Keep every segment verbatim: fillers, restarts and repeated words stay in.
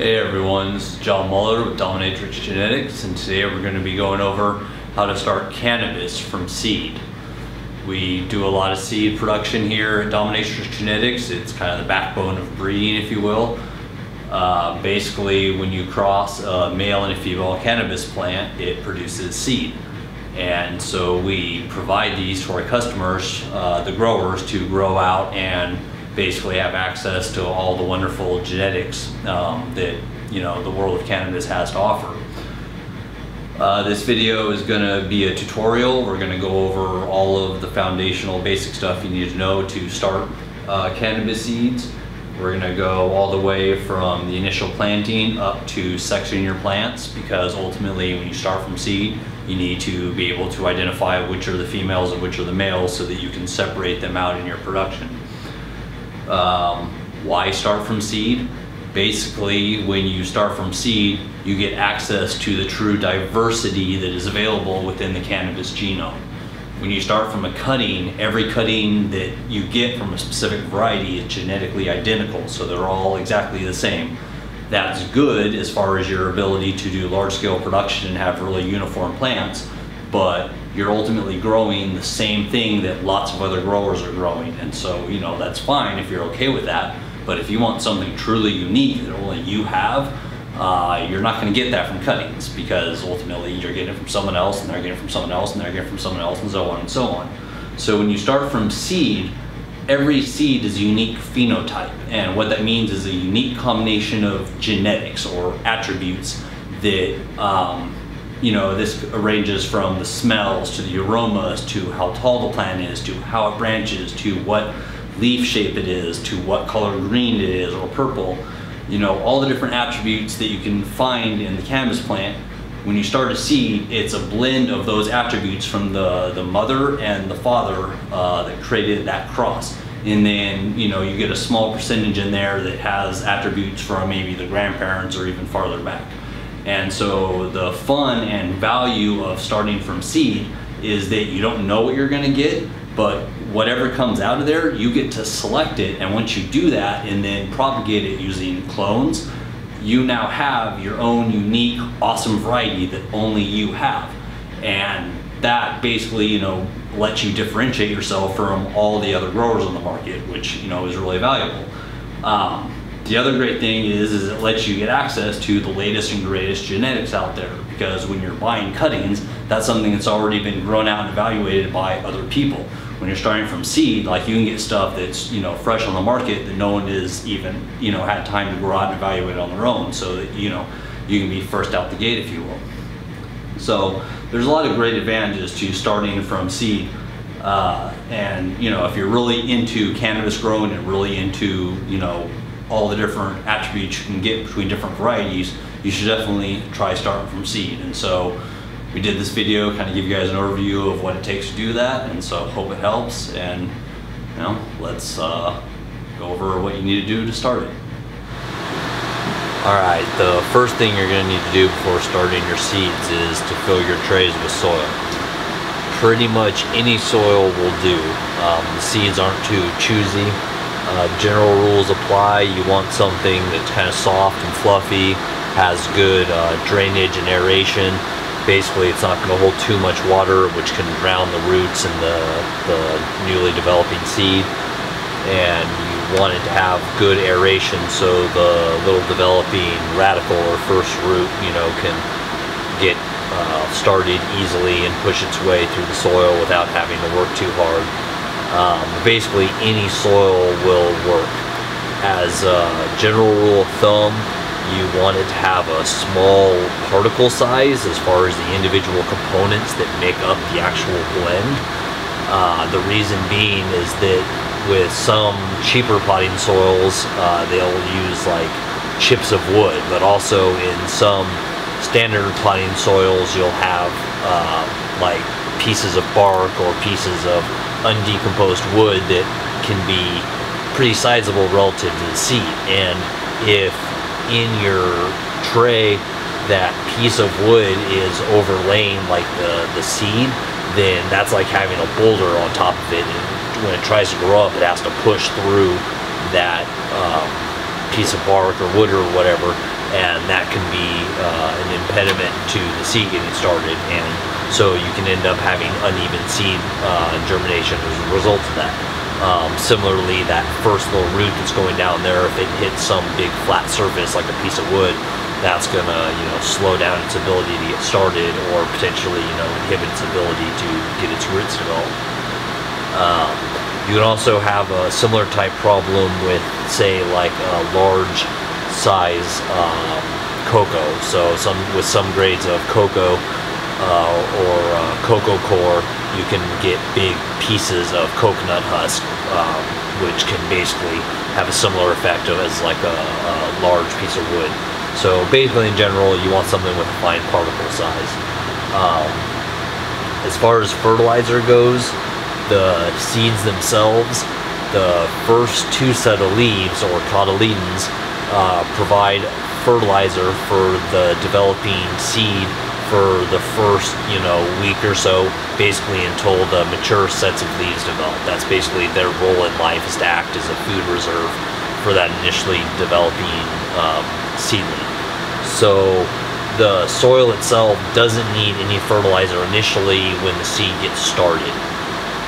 Hey everyone, this is John Muller with Dominatrix Genetics, and today we're going to be going over how to start cannabis from seed. We do a lot of seed production here at Dominatrix Genetics. It's kind of the backbone of breeding, if you will. Uh, basically, when you cross a male and a female cannabis plant, it produces seed. And so we provide these to our customers, uh, the growers, to grow out and basically have access to all the wonderful genetics um, that you know the world of cannabis has to offer. Uh, this video is going to be a tutorial. We're going to go over all of the foundational basic stuff you need to know to start uh, cannabis seeds. We're going to go all the way from the initial planting up to sectioning your plants, because ultimately when you start from seed you need to be able to identify which are the females and which are the males so that you can separate them out in your production. Um, why start from seed? Basically, when you start from seed, you get access to the true diversity that is available within the cannabis genome. When you start from a cutting, every cutting that you get from a specific variety is genetically identical, so they're all exactly the same. That's good as far as your ability to do large-scale production and have really uniform plants, but you're ultimately growing the same thing that lots of other growers are growing. And so, you know, that's fine if you're okay with that. But if you want something truly unique that only you have, uh, you're not gonna get that from cuttings, because ultimately you're getting it from someone else, and they're getting it from someone else, and they're getting it from someone else, and so on and so on. So when you start from seed, every seed is a unique phenotype. And what that means is a unique combination of genetics or attributes that, um, you know, this ranges from the smells to the aromas to how tall the plant is to how it branches to what leaf shape it is to what color green it is or purple. You know, all the different attributes that you can find in the cannabis plant. When you start a seed, it's a blend of those attributes from the, the mother and the father uh, that created that cross. And then, you know, you get a small percentage in there that has attributes from maybe the grandparents or even farther back. And so the fun and value of starting from seed is that you don't know what you're gonna get, but whatever comes out of there, you get to select it. And once you do that and then propagate it using clones, you now have your own unique, awesome variety that only you have. And that basically, you know, lets you differentiate yourself from all the other growers on the market, which, you know, is really valuable. Um, The other great thing is, is it lets you get access to the latest and greatest genetics out there, because when you're buying cuttings, that's something that's already been grown out and evaluated by other people. When you're starting from seed, like, you can get stuff that's, you know, fresh on the market that no one has even, you know, had time to grow out and evaluate on their own, so that, you know, you can be first out the gate, if you will. So there's a lot of great advantages to starting from seed. Uh, and, you know, if you're really into cannabis growing and really into, you know, all the different attributes you can get between different varieties, you should definitely try starting from seed. And so we did this video, kind of give you guys an overview of what it takes to do that. And so hope it helps. And, you know, let's uh, go over what you need to do to start it. All right, the first thing you're gonna need to do before starting your seeds is to fill your trays with soil. Pretty much any soil will do. Um, the seeds aren't too choosy. Uh, general rules apply. You want something that's kind of soft and fluffy, has good uh, drainage and aeration. Basically, it's not going to hold too much water, which can drown the roots and the, the newly developing seed. And you want it to have good aeration so the little developing radical or first root, you know, can get uh, started easily and push its way through the soil without having to work too hard. Um, basically any soil will work. As a general rule of thumb, you want it to have a small particle size as far as the individual components that make up the actual blend. Uh, the reason being is that with some cheaper potting soils, uh, they'll use like chips of wood, but also in some standard potting soils you'll have uh, like pieces of bark or pieces of undecomposed wood that can be pretty sizable relative to the seed. And if in your tray that piece of wood is overlaying like the, the seed, then that's like having a boulder on top of it, and when it tries to grow up it has to push through that um, piece of bark or wood or whatever and that can be uh, an impediment to the seed getting started, and so you can end up having uneven seed uh, germination as a result of that. Um, similarly, that first little root that's going down there, if it hits some big flat surface like a piece of wood, that's gonna, you know, slow down its ability to get started, or potentially, you know, inhibit its ability to get its roots developed. Um, you can also have a similar type problem with, say, like a large size um, cocoa. So some with some grades of cocoa uh, or uh, cocoa core, you can get big pieces of coconut husk, um, which can basically have a similar effect of, as like a, a large piece of wood. So basically, in general, you want something with a fine particle size. Um, as far as fertilizer goes, the seeds themselves, the first two set of leaves, or cotyledons, uh, provide fertilizer for the developing seed for the first, you know, week or so, basically until the mature sets of leaves develop. That's basically their role in life, is to act as a food reserve for that initially developing um, seedling. So the soil itself doesn't need any fertilizer initially when the seed gets started.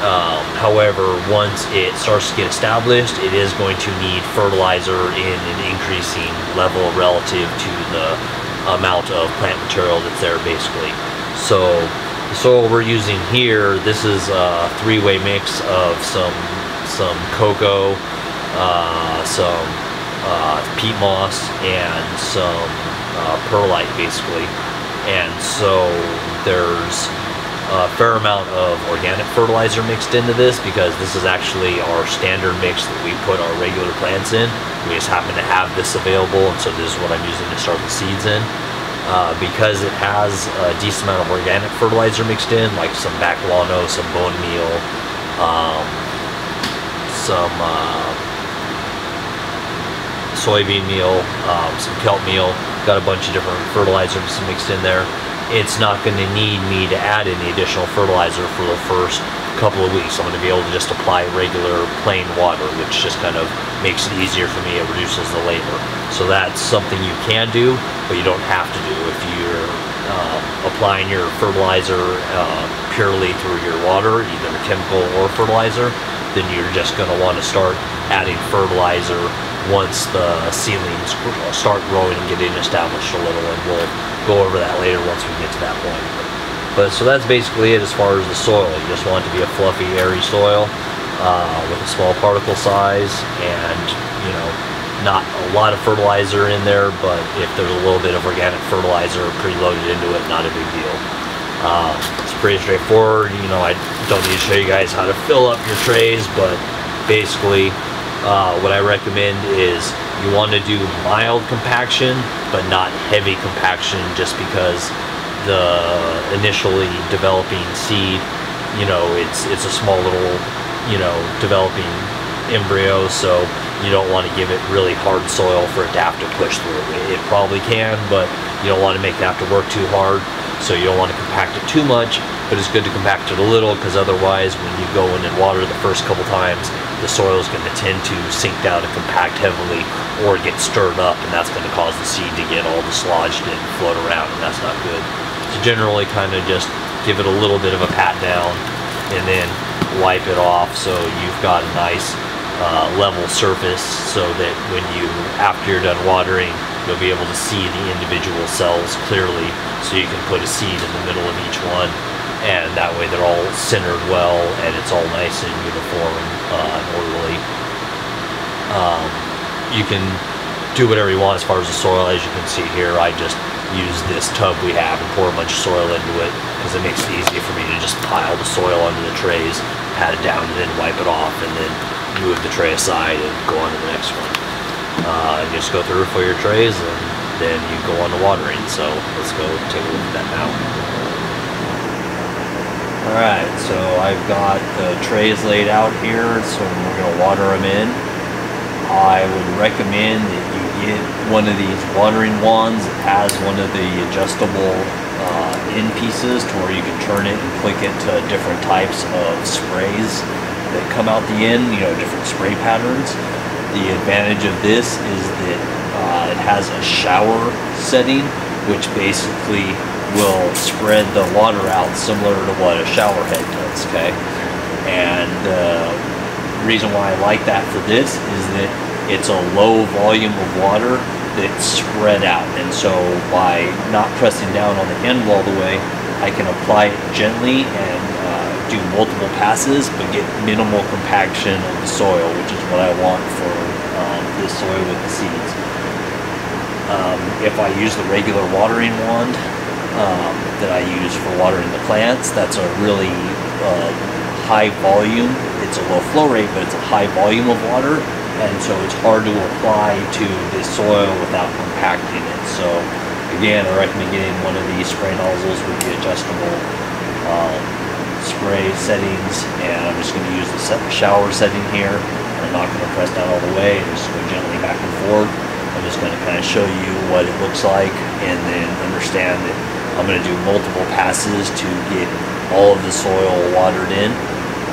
Um, however, once it starts to get established, it is going to need fertilizer in an increasing level relative to the amount of plant material that's there, basically. So the soil we're using here, this is a three-way mix of some some cocoa, Uh, some uh, peat moss, and some uh, perlite, basically. And so there's a fair amount of organic fertilizer mixed into this, because this is actually our standard mix that we put our regular plants in. We just happen to have this available, and so this is what I'm using to start the seeds in. Uh, because it has a decent amount of organic fertilizer mixed in, like some bacalhau, some bone meal, um, some uh, soybean meal, um, some kelp meal, got a bunch of different fertilizers mixed in there. It's not going to need me to add any additional fertilizer for the first couple of weeks. I'm going to be able to just apply regular plain water, which just kind of makes it easier for me. It reduces the labor. So that's something you can do, but you don't have to do. If you're uh, applying your fertilizer uh, purely through your water, either chemical or fertilizer, then you're just going to want to start adding fertilizer once the seedlings start growing and getting established a little, and we'll go over that later once we get to that point. But so that's basically it as far as the soil. You just want it to be a fluffy, airy soil uh, with a small particle size, and, you know, not a lot of fertilizer in there, but if there's a little bit of organic fertilizer preloaded into it, not a big deal. Uh, it's pretty straightforward. You know, I don't need to show you guys how to fill up your trays, but basically, Uh, what I recommend is you want to do mild compaction, but not heavy compaction, just because the initially developing seed, you know, it's it's a small little, you know, developing embryo, so you don't want to give it really hard soil for it to have to push through. It, it probably can, but you don't want to make it have to work too hard, so you don't want to compact it too much. But it's good to compact it a little, because otherwise when you go in and water the first couple times, the soil is going to tend to sink down and compact heavily, or get stirred up, and that's going to cause the seed to get all dislodged and float around, and that's not good. So generally kind of just give it a little bit of a pat down and then wipe it off, so you've got a nice uh, level surface, so that when you, after you're done watering, you'll be able to see the individual cells clearly, so you can put a seed in the middle of each one, and that way they're all centered well, and it's all nice and uniform uh, and orderly. Um, you can do whatever you want as far as the soil. As you can see here, I just use this tub we have and pour a bunch of soil into it, because it makes it easy for me to just pile the soil onto the trays, pat it down, and then wipe it off, and then move the tray aside and go on to the next one. Uh, and you just go through for your trays, and then you go on to watering. So let's go take a look at that now. Alright, so I've got the trays laid out here, so we're going to water them in. I would recommend that you get one of these watering wands that has one of the adjustable uh, end pieces to where you can turn it and click it to different types of sprays that come out the end, you know, different spray patterns. The advantage of this is that Uh, it has a shower setting, which basically will spread the water out similar to what a shower head does, okay? And uh, the reason why I like that for this is that it's a low volume of water that's spread out, and so by not pressing down on the end all the way, I can apply it gently and uh, do multiple passes but get minimal compaction of the soil, which is what I want for um, this soil with the seeds. Um, if I use the regular watering wand um, that I use for watering the plants, that's a really uh, high volume. It's a low flow rate, but it's a high volume of water, and so it's hard to apply to this soil without compacting it. So again, I recommend getting one of these spray nozzles with the adjustable um, spray settings, and I'm just going to use the shower setting here. I'm not going to press down all the way, I'm just going gently back and forth. I'm just going to kind of show you what it looks like, and then understand that I'm going to do multiple passes to get all of the soil watered in.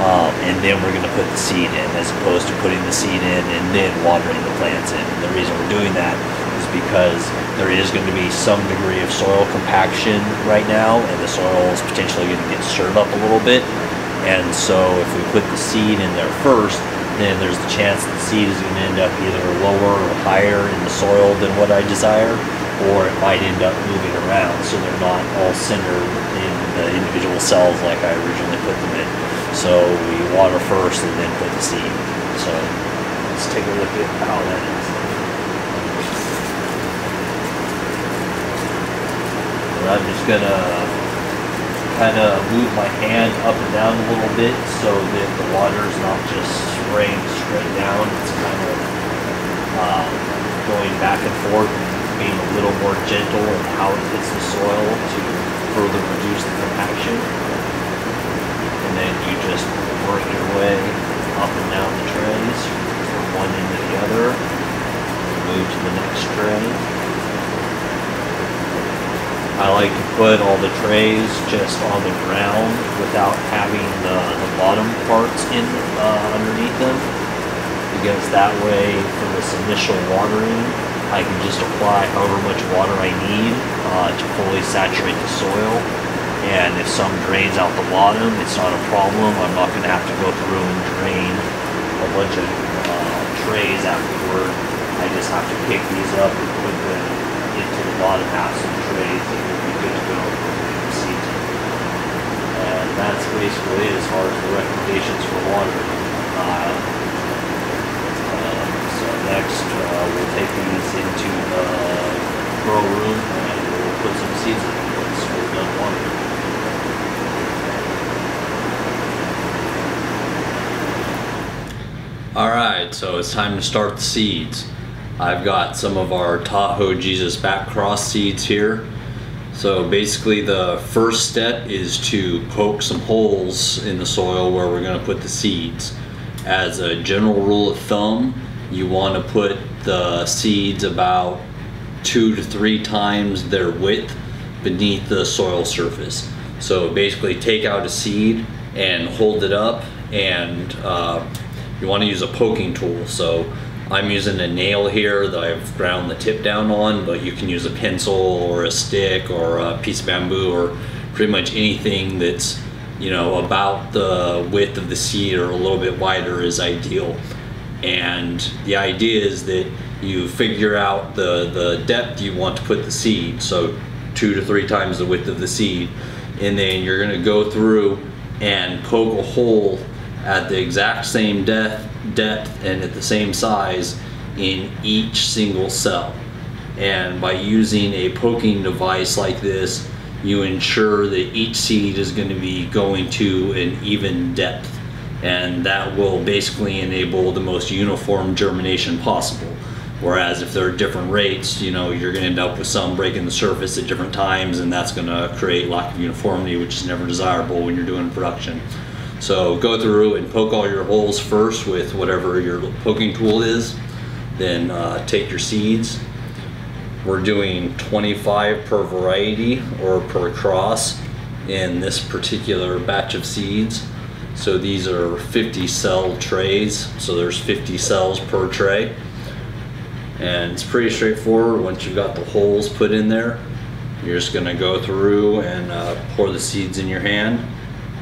Um, and then we're going to put the seed in, as opposed to putting the seed in and then watering the plants in. And the reason we're doing that is because there is going to be some degree of soil compaction right now, and the soil is potentially going to get stirred up a little bit. And so if we put the seed in there first, then there's the chance that the seed is going to end up either lower or higher in the soil than what I desire, or it might end up moving around, so they're not all centered in the individual cells like I originally put them in. So we water first and then put the seed. So let's take a look at how that is. And I'm just gonna kind of move my hand up and down a little bit so that the water is not just spraying straight down. It's kind of uh, going back and forth, being a little more gentle in how it hits the soil to further reduce the compaction. And then you just work your way up and down the trays from one end to the other, move to the next tray. I like to put all the trays just on the ground without having the, the bottom parts in uh, underneath them, because that way for this initial watering I can just apply however much water I need uh, to fully saturate the soil. And if some drains out the bottom, it's not a problem. I'm not going to have to go through and drain a bunch of uh, trays afterward. I just have to pick these up and put them into the bottom half of the trays, and we'll be good to go for the season. And that's basically it as far as the recommendations for water. Uh, uh, so next, uh, we'll take these into the grow room and we'll put some seeds in once we're done watering. Alright, so it's time to start the seeds. I've got some of our Tahoe Jesus back cross seeds here. So basically the first step is to poke some holes in the soil where we're going to put the seeds. As a general rule of thumb, you want to put the seeds about two to three times their width beneath the soil surface. So basically take out a seed and hold it up, and uh, you want to use a poking tool. So I'm using a nail here that I've ground the tip down on, but you can use a pencil or a stick or a piece of bamboo or pretty much anything that's, you know, about the width of the seed or a little bit wider is ideal. And the idea is that you figure out the, the depth you want to put the seed, so two to three times the width of the seed, and then you're going to go through and poke a hole at the exact same depth, depth and at the same size in each single cell. And by using a poking device like this, you ensure that each seed is going to be going to an even depth, and that will basically enable the most uniform germination possible. Whereas if there are different rates, you know, you're going to end up with some breaking the surface at different times, and that's going to create lack of uniformity, which is never desirable when you're doing production. So go through and poke all your holes first with whatever your poking tool is, then uh, take your seeds. We're doing twenty-five per variety or per cross in this particular batch of seeds. So these are fifty cell trays, so there's fifty cells per tray. And it's pretty straightforward. Once you've got the holes put in there, you're just gonna go through and uh, pour the seeds in your hand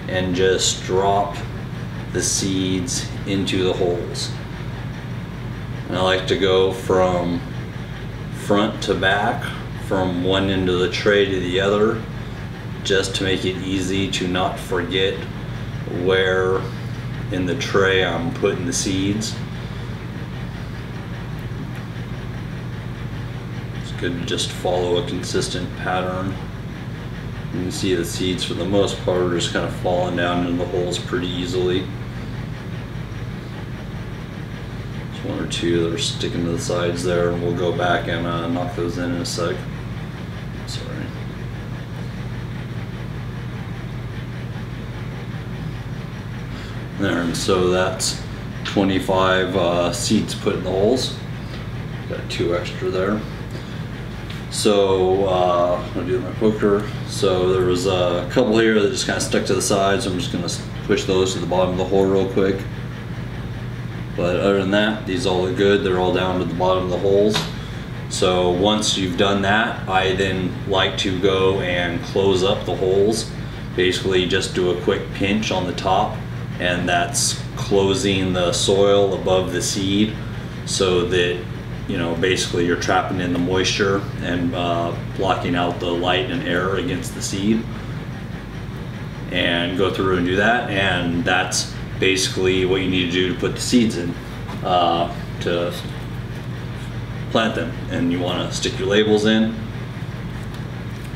and just drop the seeds into the holes. And I like to go from front to back, from one end of the tray to the other, just to make it easy to not forget where in the tray I'm putting the seeds. It's good to just follow a consistent pattern. You can see the seeds for the most part are just kind of falling down into the holes pretty easily. There's one or two that are sticking to the sides there, and we'll go back and uh, knock those in in a sec. Sorry. There, and so that's twenty-five uh, seeds put in the holes. Got two extra there. So uh, I'm gonna do my poker. So there was a couple here that just kind of stuck to the sides. I'm just gonna push those to the bottom of the hole real quick. But other than that, these all look good. They're all down to the bottom of the holes. So once you've done that, I then like to go and close up the holes. Basically just do a quick pinch on the top, and that's closing the soil above the seed so that, you know, basically you're trapping in the moisture and uh, blocking out the light and air against the seed. And go through and do that, and that's basically what you need to do to put the seeds in, uh, to plant them. And you want to stick your labels in.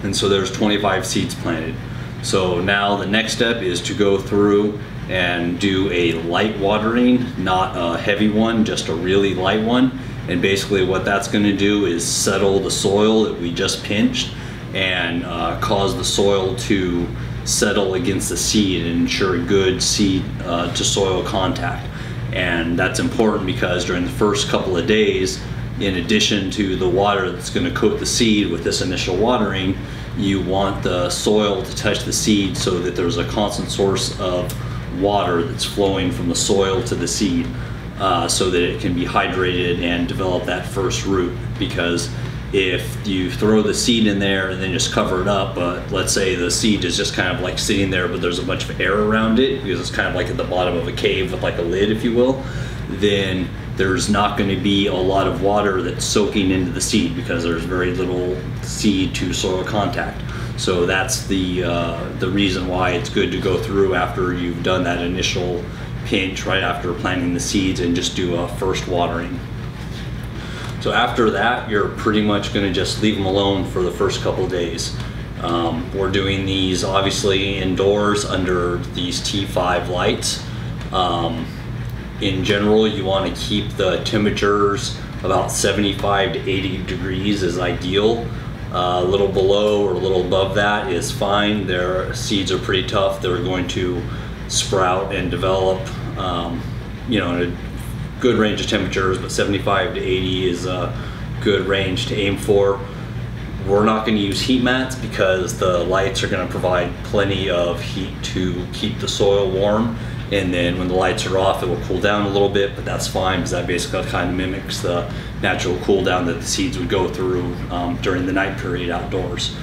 And so there's twenty-five seeds planted. So now the next step is to go through and do a light watering, not a heavy one, just a really light one. And basically what that's going to do is settle the soil that we just pinched and uh, cause the soil to settle against the seed and ensure good seed uh, to soil contact. And that's important because during the first couple of days, in addition to the water that's going to coat the seed with this initial watering, you want the soil to touch the seed so that there's a constant source of water that's flowing from the soil to the seed, uh, so that it can be hydrated and develop that first root. Because if you throw the seed in there and then just cover it up, but let's say the seed is just kind of like sitting there, but there's a bunch of air around it because it's kind of like at the bottom of a cave with like a lid, if you will, then there's not going to be a lot of water that's soaking into the seed because there's very little seed to soil contact. So that's the uh, the reason why it's good to go through after you've done that initial pinch right after planting the seeds and just do a first watering. So after that, you're pretty much going to just leave them alone for the first couple of days. Um, we're doing these obviously indoors under these T five lights. Um, in general, you want to keep the temperatures about seventy-five to eighty degrees is ideal. Uh, a little below or a little above that is fine. Their seeds are pretty tough. They're going to sprout and develop, um, you know, in a good range of temperatures, but seventy-five to eighty is a good range to aim for. We're not going to use heat mats because the lights are going to provide plenty of heat to keep the soil warm. And then when the lights are off, it will cool down a little bit, but that's fine because that basically kind of mimics the natural cool down that the seeds would go through um, during the night period outdoors.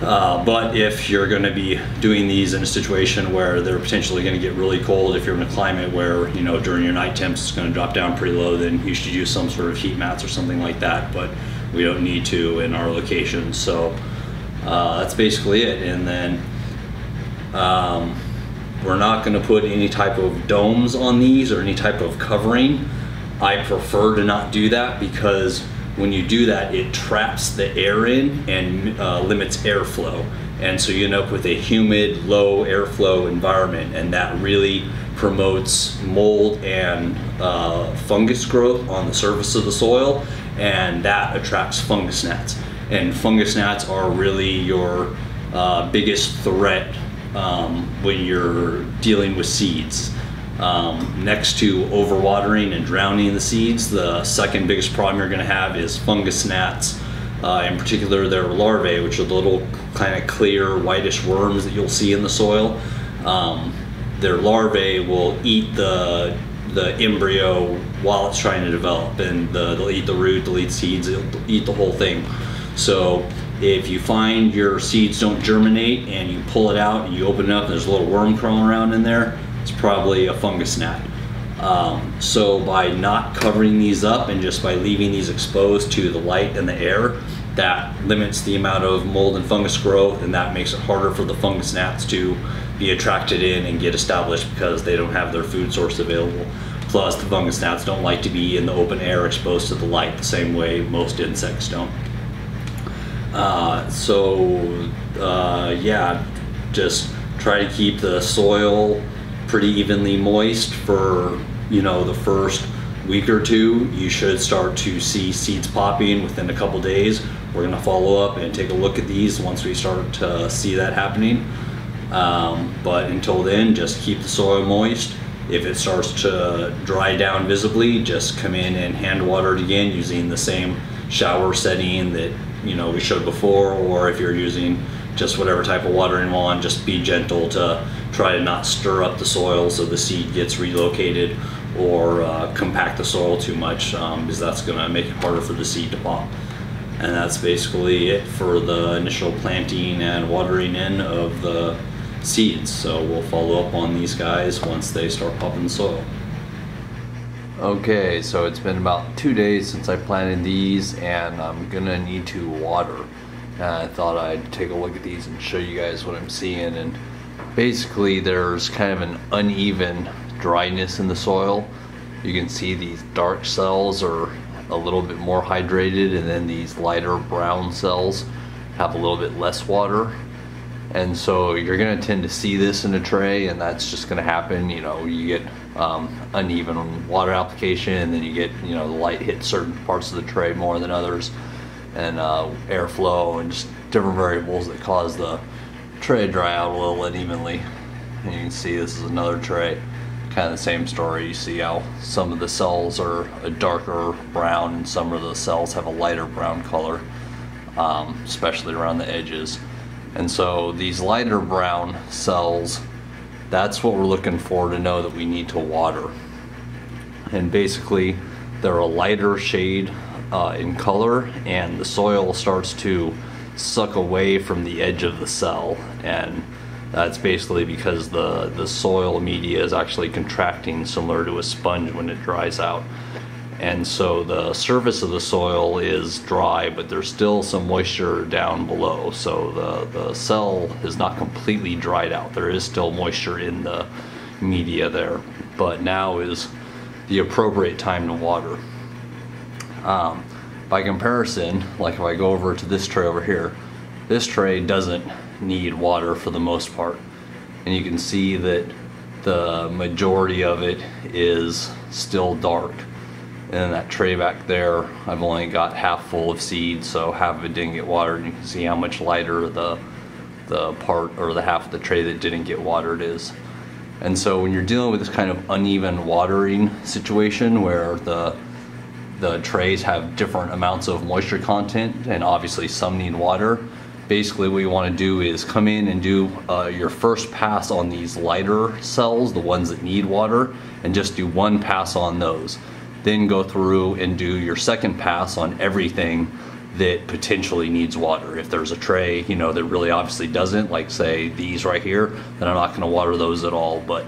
Uh, but if you're going to be doing these in a situation where they're potentially going to get really cold, if you're in a climate where, you know, during your night temps it's going to drop down pretty low, then you should use some sort of heat mats or something like that, but we don't need to in our location. So uh, that's basically it. And then um, we're not going to put any type of domes on these or any type of covering. I prefer to not do that because when you do that, it traps the air in and uh, limits airflow. And so you end up with a humid, low airflow environment, and that really promotes mold and uh, fungus growth on the surface of the soil, and that attracts fungus gnats. And fungus gnats are really your uh, biggest threat Um, when you're dealing with seeds. Um, next to overwatering and drowning the seeds, the second biggest problem you're going to have is fungus gnats, uh, in particular their larvae, which are the little kind of clear whitish worms that you'll see in the soil. Um, their larvae will eat the the embryo while it's trying to develop, and the, they'll eat the root, they'll eat seeds, they'll eat the whole thing. So if you find your seeds don't germinate and you pull it out and you open it up and there's a little worm crawling around in there, it's probably a fungus gnat. Um, so by not covering these up and just by leaving these exposed to the light and the air, that limits the amount of mold and fungus growth, and that makes it harder for the fungus gnats to be attracted in and get established because they don't have their food source available. Plus, the fungus gnats don't like to be in the open air exposed to the light the same way most insects don't. Uh, so uh, yeah, just try to keep the soil pretty evenly moist for, you know, the first week or two. You should start to see seeds popping within a couple days. We're gonna follow up and take a look at these once we start to see that happening. Um, but until then, just keep the soil moist. If it starts to dry down visibly, just come in and hand water it again using the same shower setting that, you know, we showed before, or if you're using just whatever type of watering wand, just be gentle to try to not stir up the soil so the seed gets relocated or uh, compact the soil too much, um, because that's gonna make it harder for the seed to pop. And that's basically it for the initial planting and watering in of the seeds. So we'll follow up on these guys once they start popping the soil. Okay, so it's been about two days since I planted these, and I'm gonna need to water. And I thought I'd take a look at these and show you guys what I'm seeing. And basically there's kind of an uneven dryness in the soil. You can see these dark cells are a little bit more hydrated, and then these lighter brown cells have a little bit less water. And so you're going to tend to see this in a tray, and that's just going to happen. You know, you get um, uneven water application, and then you get, you know, the light hits certain parts of the tray more than others, and uh, airflow and just different variables that cause the tray to dry out a little unevenly. And you can see this is another tray, kind of the same story. You see how some of the cells are a darker brown and some of the cells have a lighter brown color, um, especially around the edges. And so these lighter brown cells, that's what we're looking for to know that we need to water. And basically they're a lighter shade uh, in color, and the soil starts to suck away from the edge of the cell, and that's basically because the, the soil media is actually contracting similar to a sponge when it dries out. And so the surface of the soil is dry, but there's still some moisture down below. So the, the cell is not completely dried out. There is still moisture in the media there, but now is the appropriate time to water. Um, by comparison, like if I go over to this tray over here, this tray doesn't need water for the most part, and you can see that the majority of it is still dark. And that tray back there, I've only got half full of seed, so half of it didn't get watered, and you can see how much lighter the the part or the half of the tray that didn't get watered is. And so when you're dealing with this kind of uneven watering situation where the the trays have different amounts of moisture content, and obviously some need water, basically what you want to do is come in and do uh, your first pass on these lighter cells, the ones that need water, and just do one pass on those. Then go through and do your second pass on everything that potentially needs water. If there's a tray, you know, that really obviously doesn't, like say these right here, then I'm not going to water those at all. But,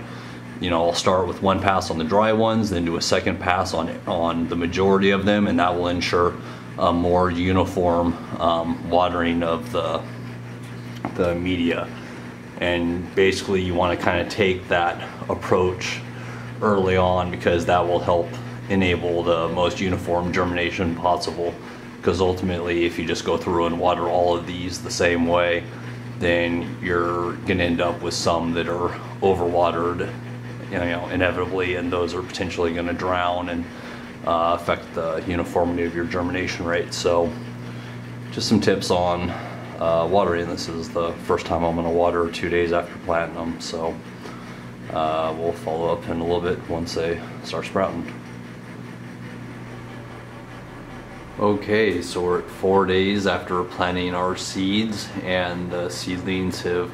you know, I'll start with one pass on the dry ones, then do a second pass on on the majority of them, and that will ensure a more uniform um, watering of the, the media. And basically you want to kind of take that approach early on, because that will help enable the most uniform germination possible. Because ultimately if you just go through and water all of these the same way, then you're going to end up with some that are overwatered, you know, inevitably, and those are potentially going to drown and Uh, affect the uniformity of your germination rate. So just some tips on uh, watering. This is the first time I'm going to water two days after planting them, so uh, we'll follow up in a little bit once they start sprouting. Okay, so we're at four days after planting our seeds, and the seedlings have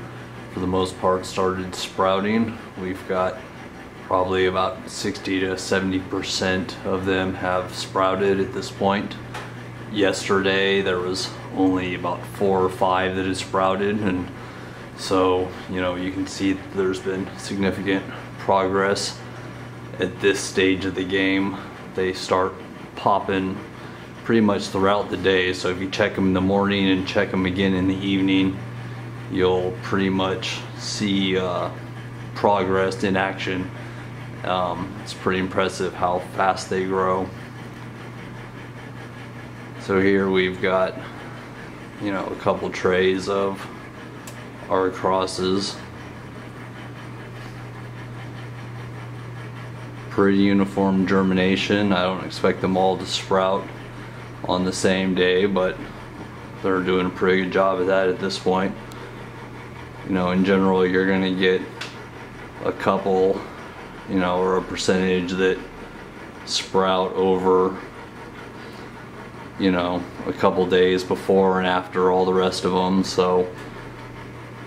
for the most part started sprouting. We've got Probably about sixty to seventy percent of them have sprouted at this point. Yesterday there was only about four or five that had sprouted, and so, you know, you can see that there's been significant progress. At this stage of the game, they start popping pretty much throughout the day. So if you check them in the morning and check them again in the evening, you'll pretty much see uh, progress in action. Um, it's pretty impressive how fast they grow. So here we've got, you know, a couple trays of our crosses. Pretty uniform germination. I don't expect them all to sprout on the same day, but they're doing a pretty good job of that at this point. You know, in general, you're gonna get a couple, you know, or a percentage that sprout over, you know, a couple days before and after all the rest of them. So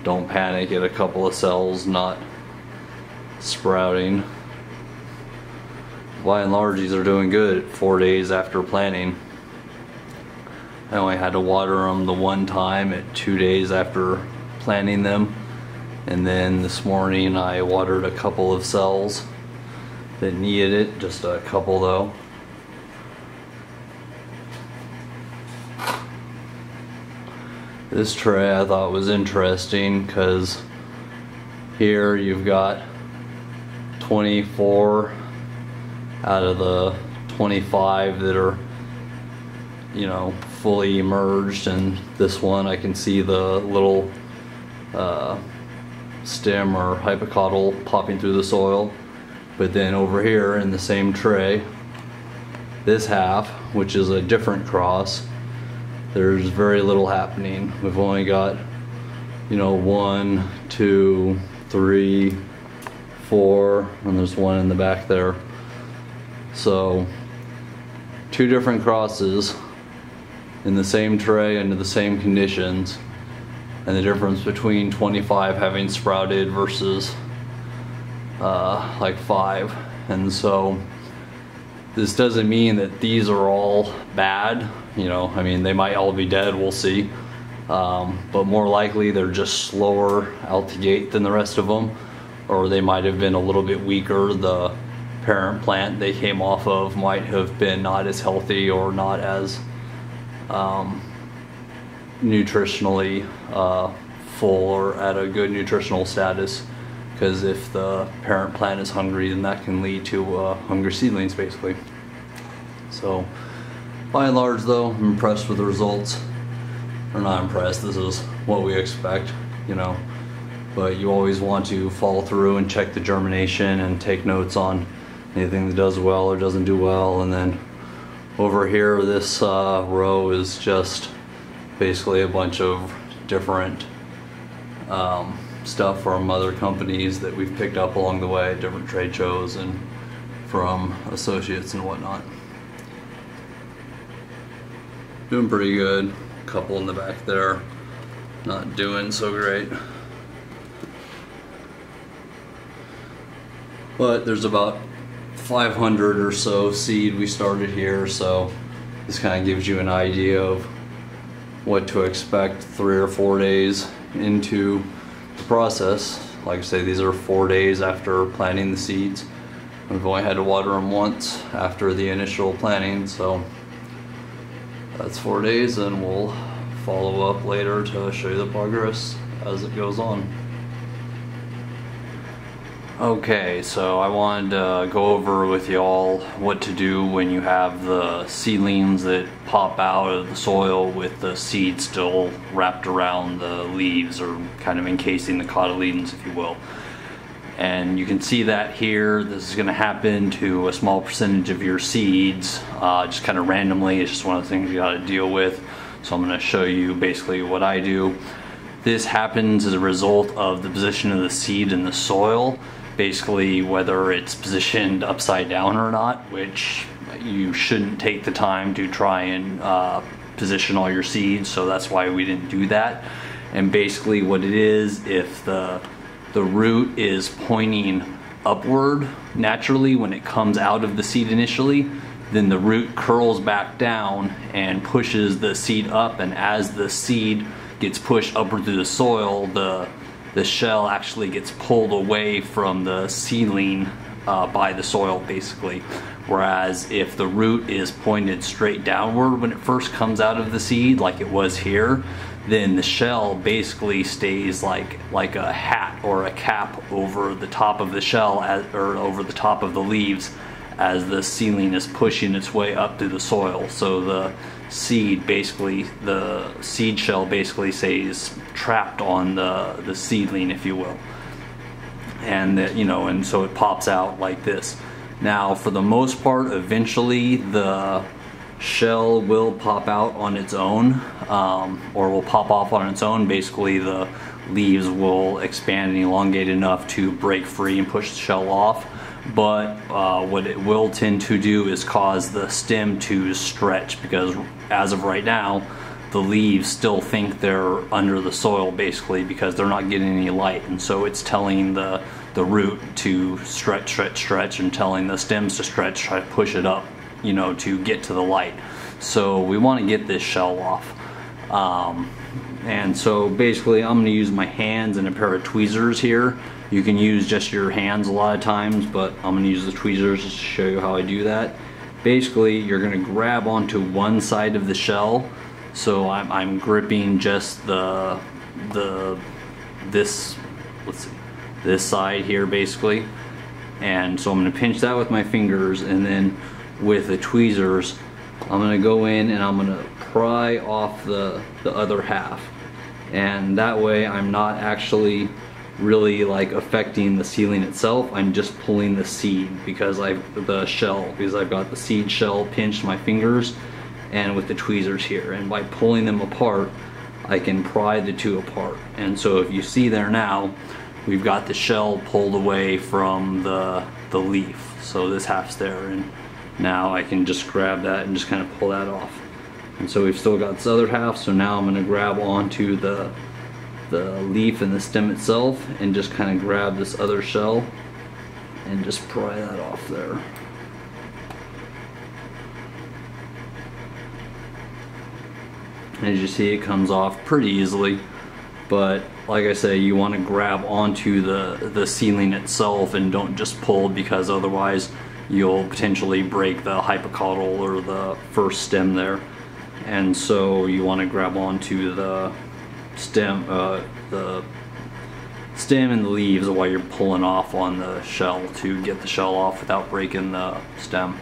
don't panic at a couple of cells not sprouting. By and large, these are doing good four days after planting. I only had to water them the one time at two days after planting them. And then this morning I watered a couple of cells that needed it, just a couple though. This tray I thought was interesting because here you've got twenty-four out of the twenty-five that are, you know, fully emerged, and this one I can see the little uh, stem or hypocotyl popping through the soil. But then over here in the same tray, this half, which is a different cross, there's very little happening. We've only got, you know, one, two, three, four, and there's one in the back there. So two different crosses in the same tray under the same conditions, and the difference between twenty-five having sprouted versus uh, like five. And so this doesn't mean that these are all bad, you know, I mean, they might all be dead, we'll see, um, but more likely they're just slower out the gate than the rest of them, or they might have been a little bit weaker. The parent plant they came off of might have been not as healthy or not as um, nutritionally uh, full or at a good nutritional status, because if the parent plant is hungry, then that can lead to uh, hungry seedlings basically. So by and large though, I'm impressed with the results. Or not impressed, this is what we expect, you know, but you always want to follow through and check the germination and take notes on anything that does well or doesn't do well. And then over here, this uh, row is just basically a bunch of different um, stuff from other companies that we've picked up along the way, different trade shows and from associates and whatnot. Doing pretty good. A couple in the back there, not doing so great. But there's about five hundred or so seed we started here, so this kind of gives you an idea of what to expect three or four days into the process. Like I say, these are four days after planting the seeds. We've only had to water them once after the initial planting, so that's four days, and we'll follow up later to show you the progress as it goes on. Okay, so I wanted to go over with y'all what to do when you have the seedlings that pop out of the soil with the seed still wrapped around the leaves, or kind of encasing the cotyledons, if you will. And you can see that here, this is going to happen to a small percentage of your seeds, uh, just kind of randomly. It's just one of the things you got to deal with. So I'm going to show you basically what I do. This happens as a result of the position of the seed in the soil. Basically, whether it's positioned upside down or not, which you shouldn't take the time to try and uh, position all your seeds, so that's why we didn't do that. And basically what it is, if the the root is pointing upward naturally when it comes out of the seed initially, then the root curls back down and pushes the seed up, and as the seed gets pushed upward through the soil, the the shell actually gets pulled away from the seedling uh, by the soil basically. Whereas if the root is pointed straight downward when it first comes out of the seed, like it was here, then the shell basically stays like like a hat or a cap over the top of the shell, as, or over the top of the leaves, as the seedling is pushing its way up through the soil. So the seed basically, the seed shell basically stays trapped on the, the seedling, if you will. And that, you know, and so it pops out like this. Now, for the most part, eventually the shell will pop out on its own, um, or will pop off on its own. Basically, the leaves will expand and elongate enough to break free and push the shell off. But uh, what it will tend to do is cause the stem to stretch, because as of right now, the leaves still think they're under the soil basically because they're not getting any light, and so it's telling the, the root to stretch, stretch, stretch, and telling the stems to stretch, try to push it up, you know, to get to the light. So we want to get this shell off. Um, and so basically I'm going to use my hands and a pair of tweezers here. You can use just your hands a lot of times, but I'm going to use the tweezers to show you how I do that. Basically, you're going to grab onto one side of the shell. So I'm, I'm gripping just the the this let's see this side here basically, and so I'm going to pinch that with my fingers, and then with the tweezers I'm going to go in and I'm going to pry off the the other half, and that way I'm not actually really like affecting the seedling itself. I'm just pulling the seed, because I've the shell because I've got the seed shell pinched my fingers and with the tweezers here, and by pulling them apart I can pry the two apart. And so if you see there now, we've got the shell pulled away from the the leaf, so this half's there, and now I can just grab that and just kind of pull that off. And so we've still got this other half, so now I'm going to grab onto the the leaf and the stem itself and just kind of grab this other shell and just pry that off there. As you see, it comes off pretty easily, but like I say, you want to grab onto the the seedling itself and don't just pull, because otherwise you'll potentially break the hypocaudal or the first stem there. And so you want to grab onto the stem uh, the stem and the leaves while you're pulling off on the shell to get the shell off without breaking the stem.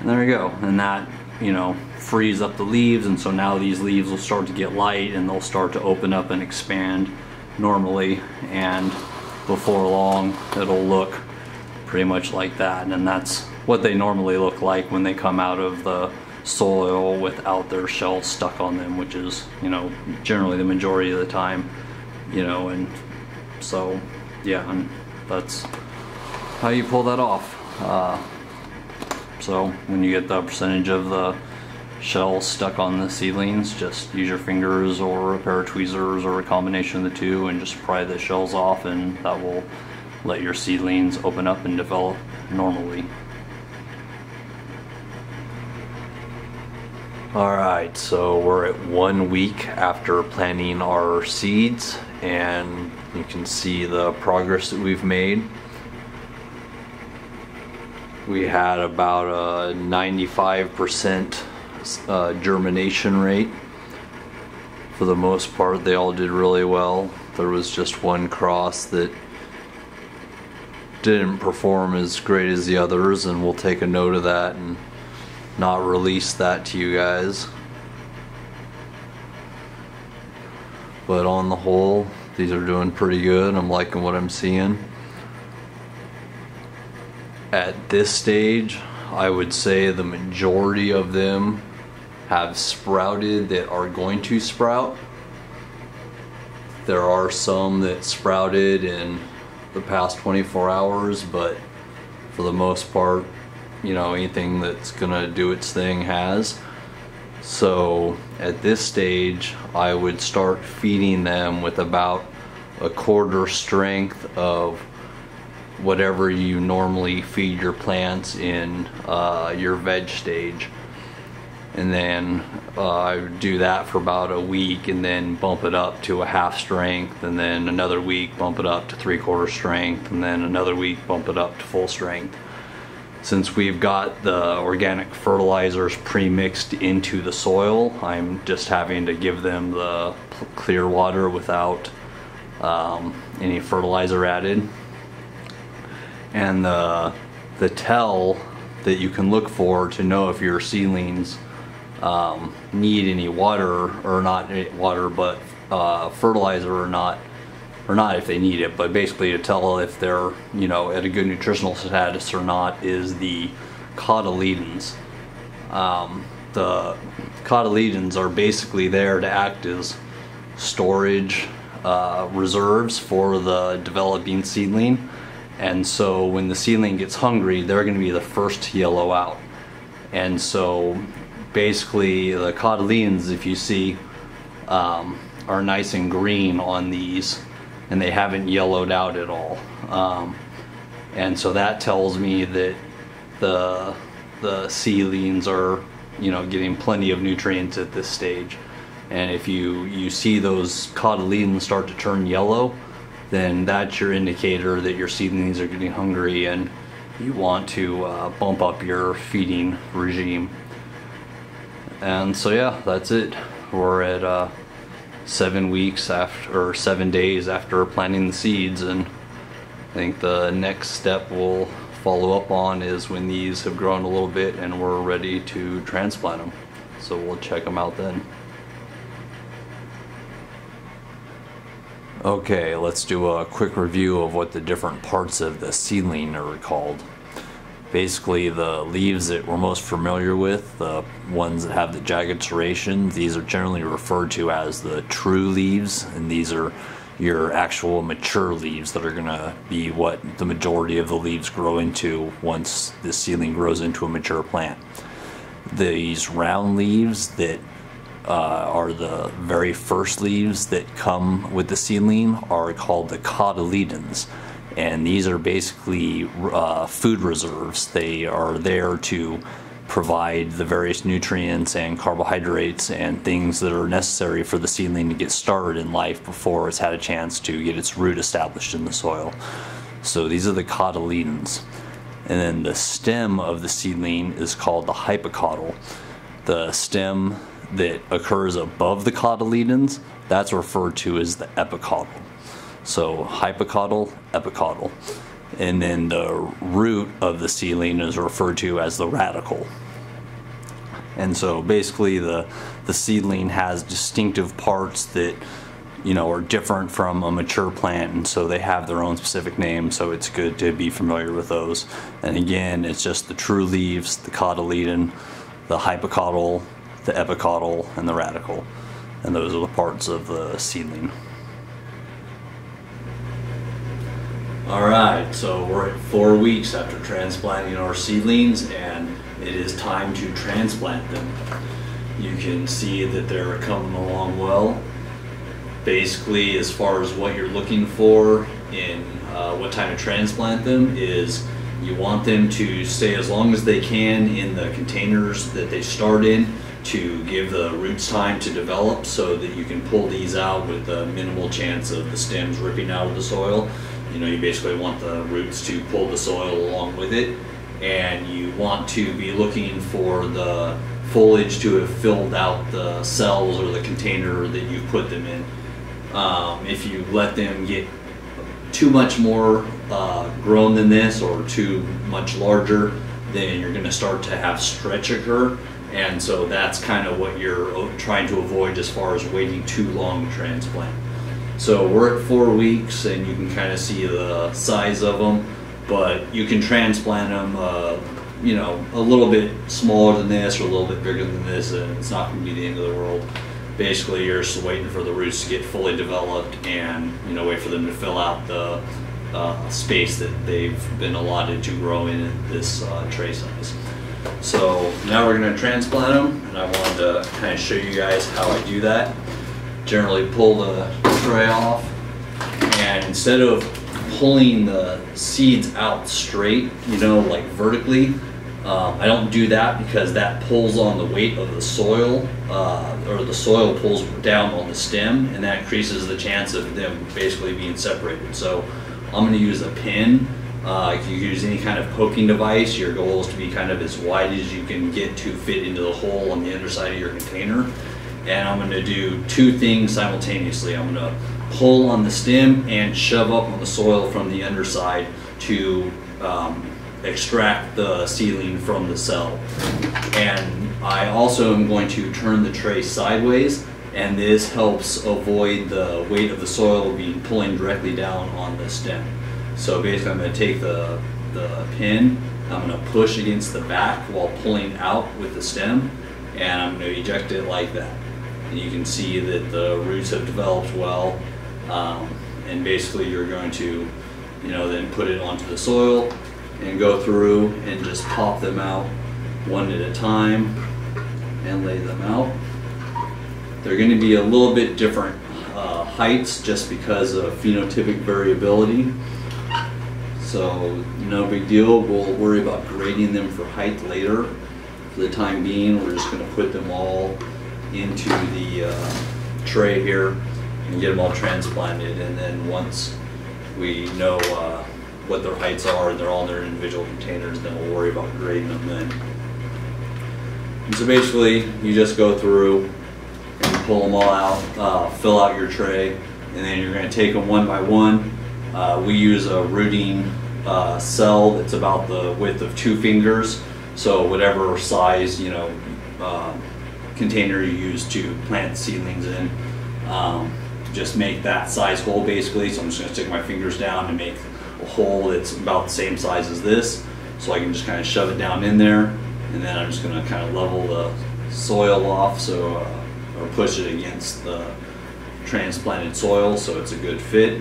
And there you go, and that, you know, frees up the leaves, and so now these leaves will start to get light and they'll start to open up and expand normally, and before long it'll look pretty much like that. And that's what they normally look like when they come out of the soil without their shell stuck on them, which is, you know, generally the majority of the time, you know. And so yeah, and that's how you pull that off. Uh, so when you get the percentage of the shell stuck on the seedlings, just use your fingers or a pair of tweezers or a combination of the two and just pry the shells off, and that will let your seedlings open up and develop normally. Alright, so we're at one week after planting our seeds, and you can see the progress that we've made. We had about a ninety-five percent uh, germination rate. For the most part, they all did really well. There was just one cross that didn't perform as great as the others, and we'll take a note of that and not release that to you guys. But on the whole, these are doing pretty good. I'm liking what I'm seeing. At this stage, I would say the majority of them have sprouted that are going to sprout. There are some that sprouted in the past twenty-four hours, but for the most part, you know, anything that's gonna do its thing has. So at this stage, I would start feeding them with about a quarter strength of whatever you normally feed your plants in uh, your veg stage. And then uh, I would do that for about a week and then bump it up to a half strength, and then another week bump it up to three quarter strength, and then another week bump it up to full strength. Since we've got the organic fertilizers pre-mixed into the soil, I'm just having to give them the clear water without um, any fertilizer added. And the, the tell that you can look for to know if your seedlings um, need any water or not, water but uh, fertilizer or not, or not if they need it, but basically to tell if they're, you know, at a good nutritional status or not, is the cotyledons. Um, the cotyledons are basically there to act as storage uh, reserves for the developing seedling, and so when the seedling gets hungry, they're going to be the first to yellow out. And so basically the cotyledons, if you see, um, are nice and green on these, and they haven't yellowed out at all, um, and so that tells me that the the seedlings are, you know, getting plenty of nutrients at this stage. And if you you see those cotyledons start to turn yellow, then that's your indicator that your seedlings are getting hungry and you want to uh, bump up your feeding regime. And so yeah, that's it. We're at uh, seven weeks after, or seven days after planting the seeds, and I think the next step we'll follow up on is when these have grown a little bit and we're ready to transplant them. So we'll check them out then. Okay, let's do a quick review of what the different parts of the seedling are called. Basically, the leaves that we're most familiar with, the ones that have the jagged serration, these are generally referred to as the true leaves, and these are your actual mature leaves that are going to be what the majority of the leaves grow into once the seedling grows into a mature plant. These round leaves that uh, are the very first leaves that come with the seedling are called the cotyledons. And these are basically uh, food reserves. They are there to provide the various nutrients and carbohydrates and things that are necessary for the seedling to get started in life before it's had a chance to get its root established in the soil. So these are the cotyledons. And then the stem of the seedling is called the hypocotyl. The stem that occurs above the cotyledons, that's referred to as the epicotyl. So hypocotyl, epicotyl. And then the root of the seedling is referred to as the radical. And so basically the, the seedling has distinctive parts that, you know, are different from a mature plant, and so they have their own specific name, so it's good to be familiar with those. And again, it's just the true leaves, the cotyledon, the hypocotyl, the epicotyl, and the radical. And those are the parts of the seedling. Alright, so we're at four weeks after transplanting our seedlings, and it is time to transplant them. You can see that they're coming along well. Basically, as far as what you're looking for in uh, what time to transplant them is, you want them to stay as long as they can in the containers that they start in to give the roots time to develop, so that you can pull these out with the minimal chance of the stems ripping out of the soil. You know, you basically want the roots to pull the soil along with it, and you want to be looking for the foliage to have filled out the cells or the container that you put them in. Um, if you let them get too much more uh, grown than this, or too much larger, then you're going to start to have stretch occur, and so that's kind of what you're trying to avoid as far as waiting too long to transplant. So we're at four weeks, and you can kind of see the size of them, but you can transplant them, uh, you know, a little bit smaller than this or a little bit bigger than this, and it's not going to be the end of the world. Basically, you're just waiting for the roots to get fully developed, and, you know, wait for them to fill out the uh, space that they've been allotted to grow in at this uh, tray size. So now we're going to transplant them, and I wanted to kind of show you guys how I do that. Generally pull the tray off, and instead of pulling the seeds out straight, you know, like vertically. Uh, I don't do that because that pulls on the weight of the soil, uh, or the soil pulls down on the stem, and that increases the chance of them basically being separated. So I'm going to use a pin. Uh, if you use any kind of poking device, your goal is to be kind of as wide as you can get to fit into the hole on the underside of your container. And I'm going to do two things simultaneously. I'm going to pull on the stem and shove up on the soil from the underside to um, extract the seedling from the cell. And I also am going to turn the tray sideways, and this helps avoid the weight of the soil being pulling directly down on the stem. So basically I'm going to take the, the pin, I'm going to push against the back while pulling out with the stem, and I'm going to eject it like that. And you can see that the roots have developed well, um, and basically you're going to, you know, then put it onto the soil and go through and just pop them out one at a time and lay them out. They're going to be a little bit different uh, heights just because of phenotypic variability. So no big deal, we'll worry about grading them for height later. For the time being, we're just going to put them all into the uh, tray here and get them all transplanted, and then once we know uh, what their heights are and they're all in their individual containers, then we'll worry about grading them then. And so basically you just go through and pull them all out, uh, fill out your tray, and then you're going to take them one by one. Uh, we use a rooting uh, cell that's about the width of two fingers, so whatever size, you know, uh, container you use to plant seedlings in, um, just make that size hole basically. So I'm just going to stick my fingers down and make a hole that's about the same size as this, so I can just kind of shove it down in there, and then I'm just going to kind of level the soil off, so uh, or push it against the transplanted soil so it's a good fit,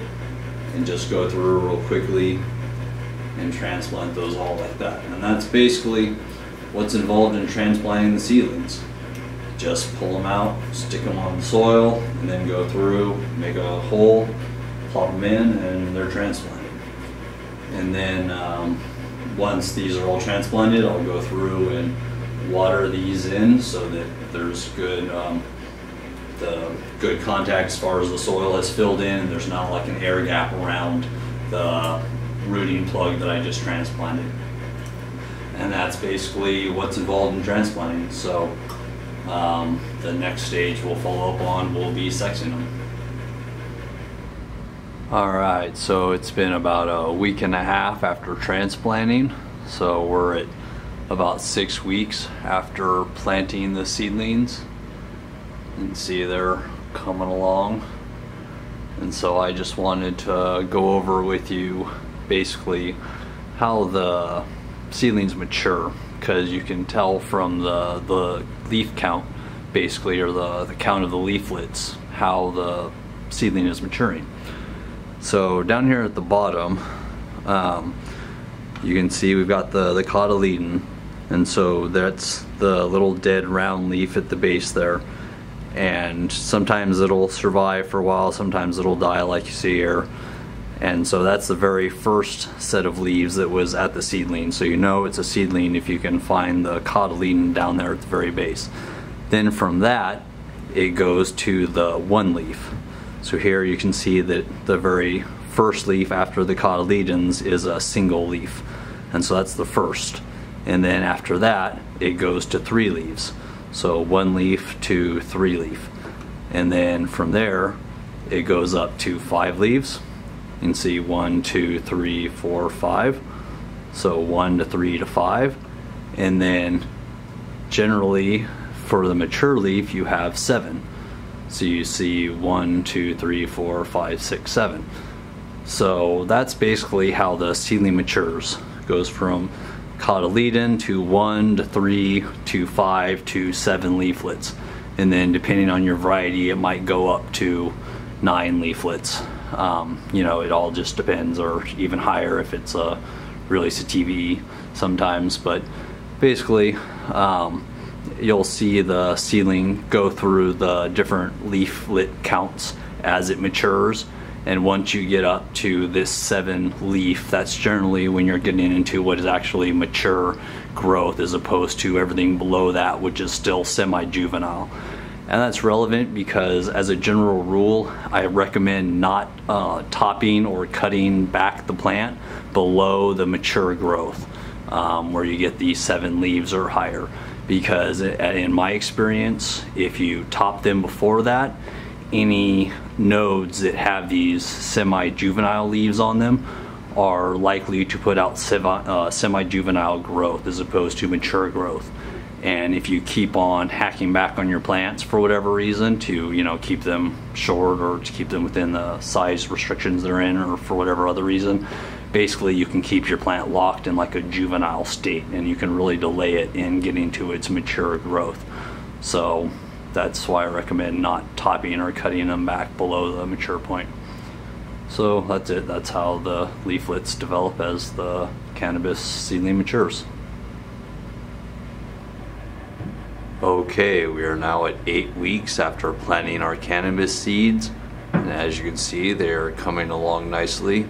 and just go through real quickly and transplant those all like that. And that's basically what's involved in transplanting the seedlings. Just pull them out, stick them on the soil, and then go through, make a hole, plop them in, and they're transplanted. And then um, once these are all transplanted, I'll go through and water these in so that there's good um, the good contact as far as the soil is filled in, and there's not like an air gap around the rooting plug that I just transplanted. And that's basically what's involved in transplanting. So um, the next stage we'll follow up on will be sexing them. Alright, so it's been about a week and a half after transplanting, so we're at about six weeks after planting the seedlings. You can see they're coming along, and so I just wanted to go over with you basically how the seedlings mature, because you can tell from the, the leaf count basically, or the, the count of the leaflets, how the seedling is maturing. So down here at the bottom, um, you can see we've got the, the cotyledon, and so that's the little dead round leaf at the base there. And sometimes it'll survive for a while, sometimes it'll die like you see here. And so that's the very first set of leaves that was at the seedling. So you know it's a seedling if you can find the cotyledon down there at the very base. Then from that, it goes to the one leaf. So here you can see that the very first leaf after the cotyledons is a single leaf, and so that's the first. And then after that it goes to three leaves, so one leaf to three leaf, and then from there it goes up to five leaves. You can see one, two, three, four, five, so one to three to five, and then generally for the mature leaf you have seven. So you see one, two, three, four, five, six, seven. So that's basically how the seedling matures. It goes from cotyledon to one to three to five to seven leaflets. And then depending on your variety, it might go up to nine leaflets. Um, you know, it all just depends, or even higher if it's a really sativa sometimes. But basically, um, you'll see the seedling go through the different leaflet counts as it matures, And once you get up to this seven leaf, that's generally when you're getting into what is actually mature growth, as opposed to everything below that, which is still semi-juvenile. And that's relevant because, as a general rule, I recommend not uh, topping or cutting back the plant below the mature growth, um, where you get the seven leaves or higher. Because in my experience, if you top them before that, any nodes that have these semi-juvenile leaves on them are likely to put out semi-juvenile growth as opposed to mature growth. And if you keep on hacking back on your plants for whatever reason to, you know, keep them short or to keep them within the size restrictions they're in, or for whatever other reason, basically you can keep your plant locked in like a juvenile state, and you can really delay it in getting to its mature growth. So that's why I recommend not topping or cutting them back below the mature point. So that's it. That's how the leaflets develop as the cannabis seedling matures. Okay, we are now at eight weeks after planting our cannabis seeds, and as you can see, they are coming along nicely.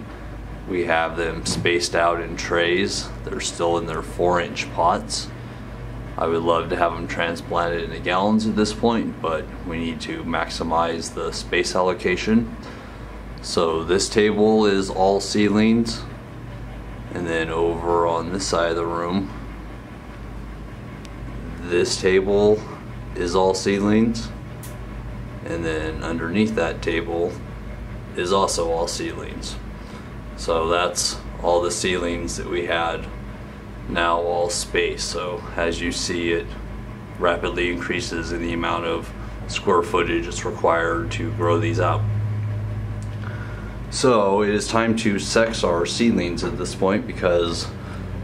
We have them spaced out in trays. They're still in their four inch pots. I would love to have them transplanted into gallons at this point, but we need to maximize the space allocation. So this table is all seedlings, and then over on this side of the room, this table is all seedlings, and then underneath that table is also all seedlings. So that's all the seedlings that we had now all spaced. So as you see, it rapidly increases in the amount of square footage it's required to grow these out. So it is time to sex our seedlings at this point, because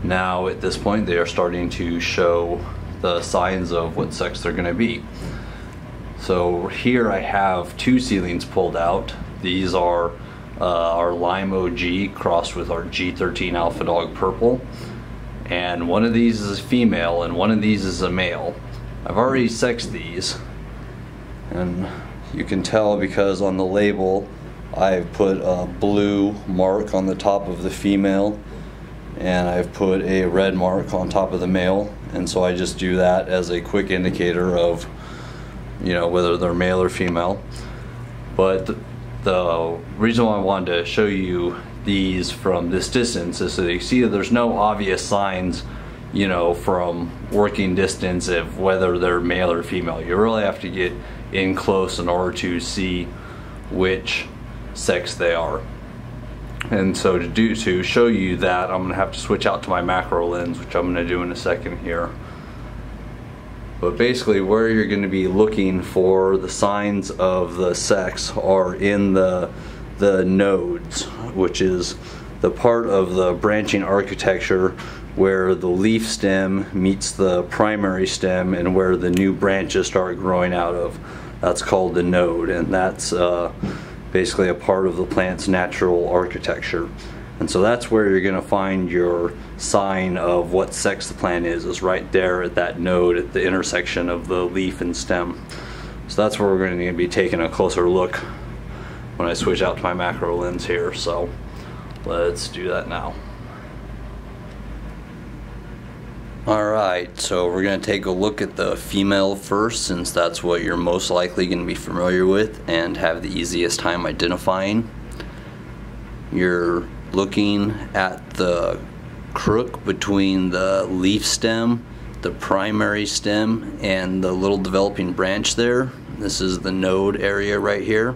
now at this point they are starting to show the signs of what sex they're going to be. So here I have two seedlings pulled out. These are uh, our Lime O G crossed with our G thirteen Alpha Dog Purple. And one of these is a female and one of these is a male. I've already sexed these, and you can tell because on the label I've put a blue mark on the top of the female and I've put a red mark on top of the male, and so I just do that as a quick indicator of, you know, whether they're male or female. But the reason why I wanted to show you these from this distance is so that you see that there's no obvious signs, you know, from working distance of whether they're male or female. You really have to get in close in order to see which sex they are. And so to do to show you that, I'm going to have to switch out to my macro lens, which I'm going to do in a second here. But basically, where you're going to be looking for the signs of the sex are in the the nodes, which is the part of the branching architecture where the leaf stem meets the primary stem and where the new branches start growing out of. That's called the node, and that's uh, basically a part of the plant's natural architecture. And so that's where you're going to find your sign of what sex the plant is, is right there at that node at the intersection of the leaf and stem. So that's where we're going to be taking a closer look when I switch out to my macro lens here. So let's do that now. Alright, so we're going to take a look at the female first, since that's what you're most likely going to be familiar with and have the easiest time identifying. You're looking at the crook between the leaf stem, the primary stem, and the little developing branch there. This is the node area right here.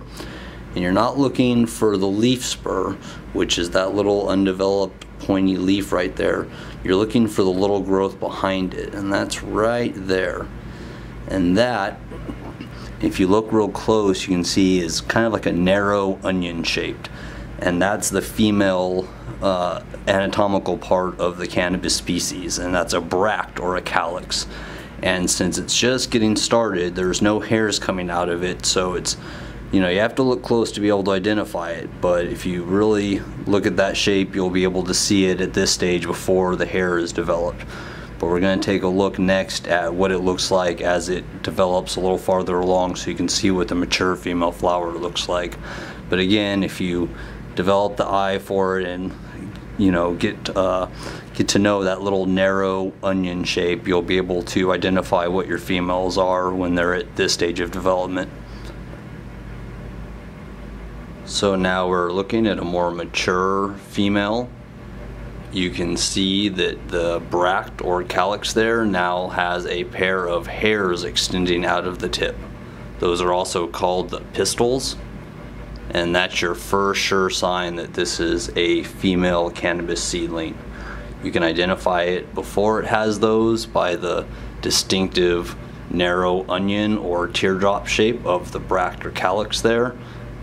And you're not looking for the leaf spur, which is that little undeveloped pointy leaf right there. You're looking for the little growth behind it, and that's right there. And that, if you look real close, you can see is kind of like a narrow onion shaped, and that's the female uh, anatomical part of the cannabis species, and that's a bract or a calyx. And since it's just getting started, there's no hairs coming out of it, so it's, you know, you have to look close to be able to identify it, but if you really look at that shape, you'll be able to see it at this stage before the hair is developed. But we're going to take a look next at what it looks like as it develops a little farther along, so you can see what the mature female flower looks like. But again, if you develop the eye for it and you know get uh, get to know that little narrow onion shape, you'll be able to identify what your females are when they're at this stage of development. So now we're looking at a more mature female. You can see that the bract or calyx there now has a pair of hairs extending out of the tip. Those are also called the pistils, and that's your first sure sign that this is a female cannabis seedling. You can identify it before it has those by the distinctive narrow onion or teardrop shape of the bract or calyx there.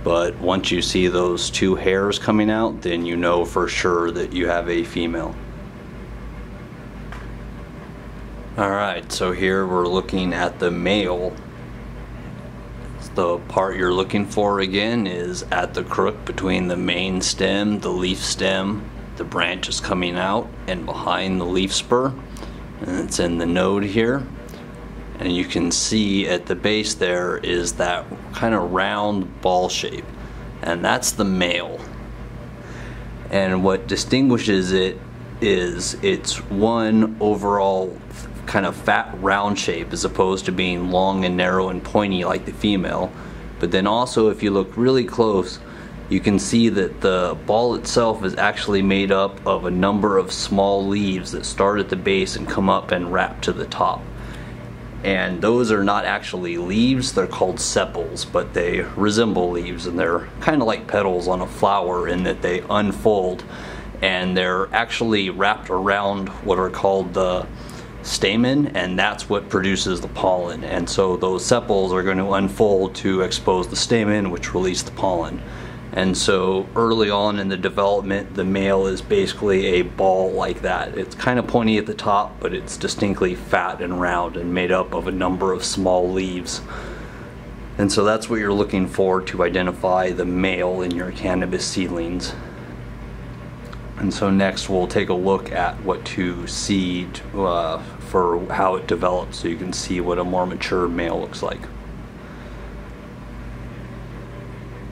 But once you see those two hairs coming out, then you know for sure that you have a female. Alright, so here we're looking at the male. The part you're looking for again is at the crook between the main stem, the leaf stem, the branch is coming out, and behind the leaf spur. And it's in the node here. And you can see at the base there is that kind of round ball shape, and that's the male. And what distinguishes it is its one overall kind of fat round shape as opposed to being long and narrow and pointy like the female. But then also, if you look really close, you can see that the ball itself is actually made up of a number of small leaves that start at the base and come up and wrap to the top. And those are not actually leaves, they're called sepals, but they resemble leaves, and they're kind of like petals on a flower in that they unfold, and they're actually wrapped around what are called the stamen, and that's what produces the pollen. And so those sepals are going to unfold to expose the stamen, which release the pollen. And so early on in the development, the male is basically a ball like that. It's kind of pointy at the top, but it's distinctly fat and round and made up of a number of small leaves. And so that's what you're looking for to identify the male in your cannabis seedlings. And so next we'll take a look at what to seed uh, for how it develops, so you can see what a more mature male looks like.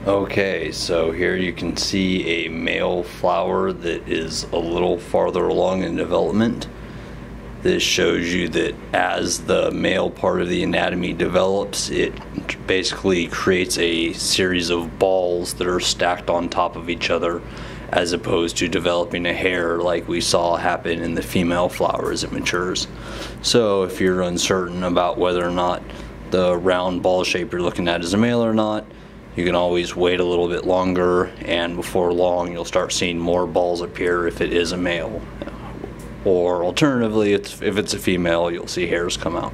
Okay, so here you can see a male flower that is a little farther along in development. This shows you that as the male part of the anatomy develops, it basically creates a series of balls that are stacked on top of each other, as opposed to developing a hair like we saw happen in the female flower as it matures. So if you're uncertain about whether or not the round ball shape you're looking at is a male or not, you can always wait a little bit longer, and before long you'll start seeing more balls appear if it is a male. Or alternatively, it's, if it's a female, you'll see hairs come out.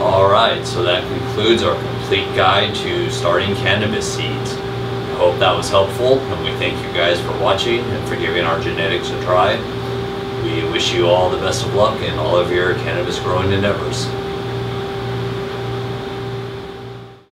Alright, so that concludes our complete guide to starting cannabis seeds. I hope that was helpful, and we thank you guys for watching and for giving our genetics a try. We wish you all the best of luck in all of your cannabis growing endeavors.